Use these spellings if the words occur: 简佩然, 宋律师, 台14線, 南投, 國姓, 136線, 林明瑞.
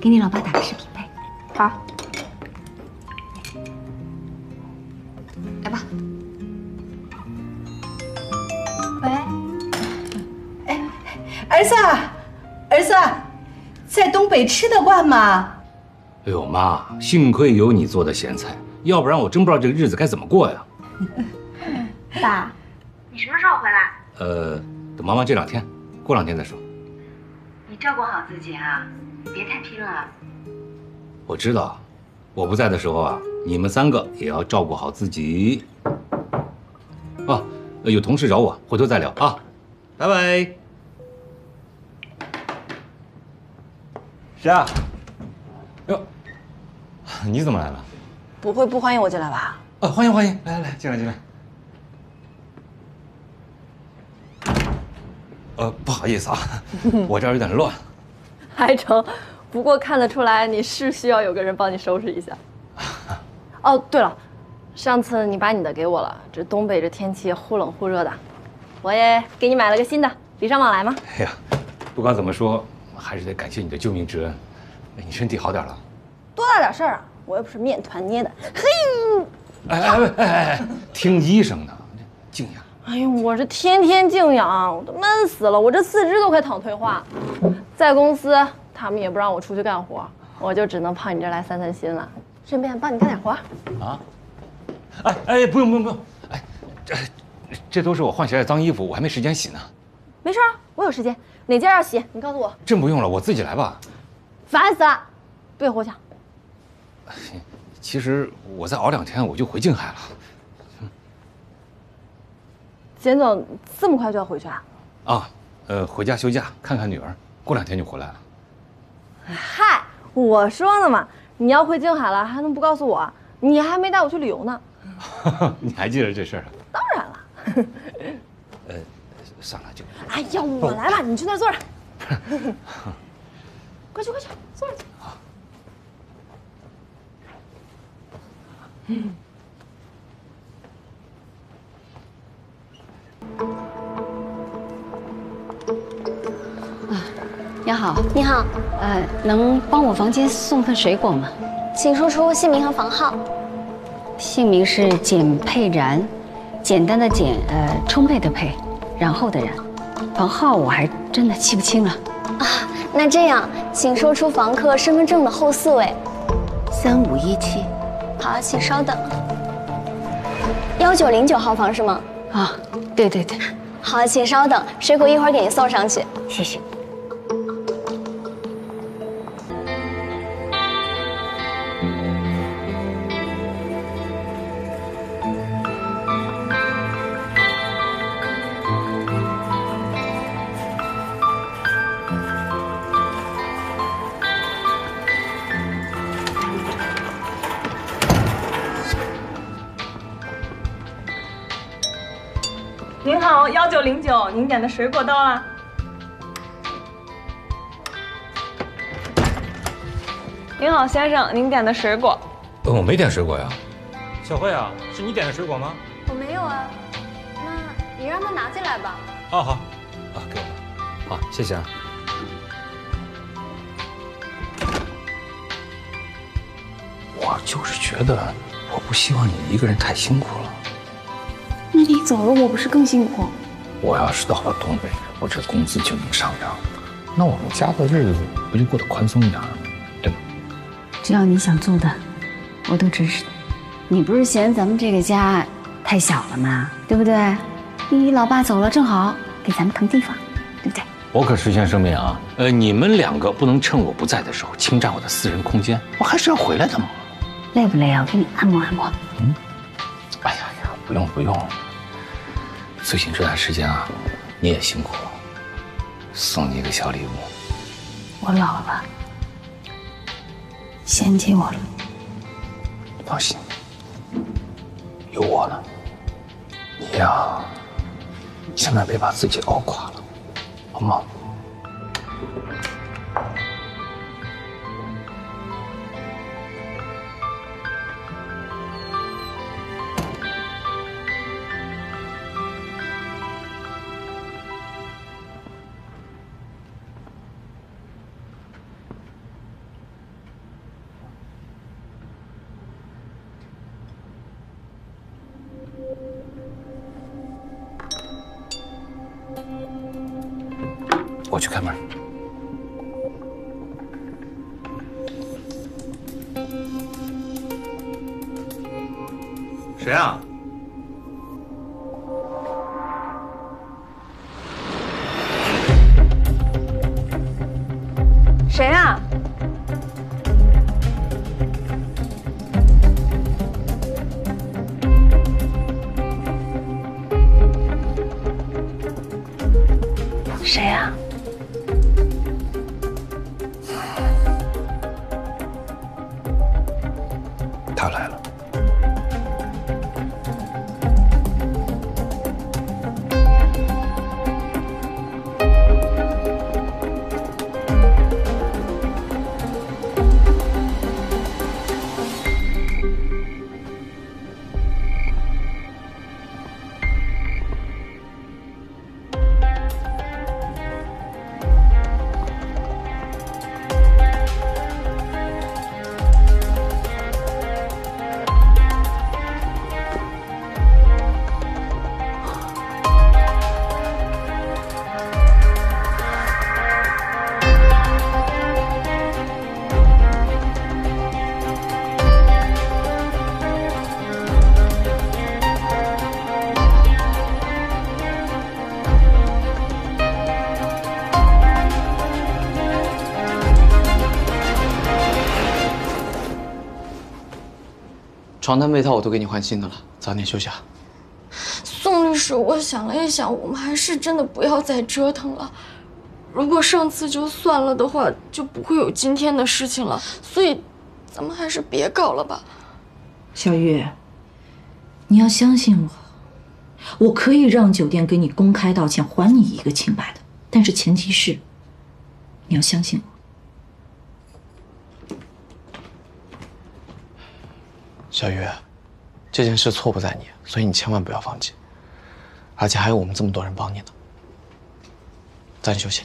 给你老爸打个视频呗。好，来吧。喂，哎，儿子，儿子，在东北吃得惯吗？哎呦妈，幸亏有你做的咸菜，要不然我真不知道这个日子该怎么过呀。爸，你什么时候回来？等忙完这两天，过两天再说。你照顾好自己啊，别太拼了。我知道，我不在的时候啊，你们三个也要照顾好自己。啊，有同事找我，回头再聊啊，拜拜。谁啊？哟，你怎么来了？不会不欢迎我进来吧？啊，欢迎欢迎，来来来，进来进来。 不好意思啊，我这儿有点乱。还成，不过看得出来你是需要有个人帮你收拾一下。哦，对了，上次你把你的给我了，这东北这天气忽冷忽热的，我也给你买了个新的，礼尚往来嘛。哎呀，不管怎么说，还是得感谢你的救命之恩。你身体好点了？多大点事儿啊！我又不是面团捏的。嘿，哎，听医生的，静养。 哎呦，我这天天静养，我都闷死了，我这四肢都快躺退化。在公司，他们也不让我出去干活，我就只能跑你这来散散心了，顺便帮你干点活。啊？哎，不用不用不用，哎，这都是我换回来的脏衣服，我还没时间洗呢。没事啊，我有时间，哪件要洗你告诉我。真不用了，我自己来吧。烦死了，别胡想。其实我再熬两天我就回静海了。 简总这么快就要回去啊？啊，回家休假，看看女儿，过两天就回来了。嗨，我说呢嘛，你要回静海了，还能不告诉我？你还没带我去旅游呢。你还记得这事儿啊？当然了。算了就……哎呀，我来吧，你去那儿坐着。快去快去，坐着去。好。嗯。 啊，你好，你好，能帮我房间送份水果吗？请说出姓名和房号。姓名是简佩然，简单的简，充沛的沛，然后的然。房号我还真的记不清了。啊，那这样，请说出房客身份证的后四位。3517。好，请稍等。1909号房是吗？ 啊，对对对，好，请稍等，水果一会儿给您送上去，谢谢。1909，您点的水果到了。您好，先生，您点的水果。我没点水果呀。小慧啊，是你点的水果吗？我没有啊。那你让他拿进来吧。啊好，啊给我。好，谢谢啊。我就是觉得，我不希望你一个人太辛苦了。那你走了，我不是更辛苦？ 我要是到了东北，我这工资就能上涨，那我们家的日子不就过得宽松一点了吗？对吗？只要你想做的，我都支持你。你不是嫌咱们这个家太小了吗？对不对？你老爸走了，正好给咱们腾地方，对不对？我可事先声明啊，你们两个不能趁我不在的时候侵占我的私人空间，我还是要回来的嘛。累不累啊？我给你按摩按摩。嗯。哎呀呀，不用不用。 最近这段时间啊，你也辛苦了，送你一个小礼物。我老了，嫌弃我了。放心，有我呢。你呀，千万别把自己熬垮了，好吗？我去开门。谁啊？ 谁啊？谁啊？他来了。床单被套我都给你换新的了，早点休息啊。宋律师，我想了一想，我们还是真的不要再折腾了。如果上次就算了的话，就不会有今天的事情了。所以，咱们还是别搞了吧。小玉，你要相信我，我可以让酒店给你公开道歉，还你一个清白的。但是前提是，你要相信我。 小鱼，这件事错不在你，所以你千万不要放弃，而且还有我们这么多人帮你呢。早点休息。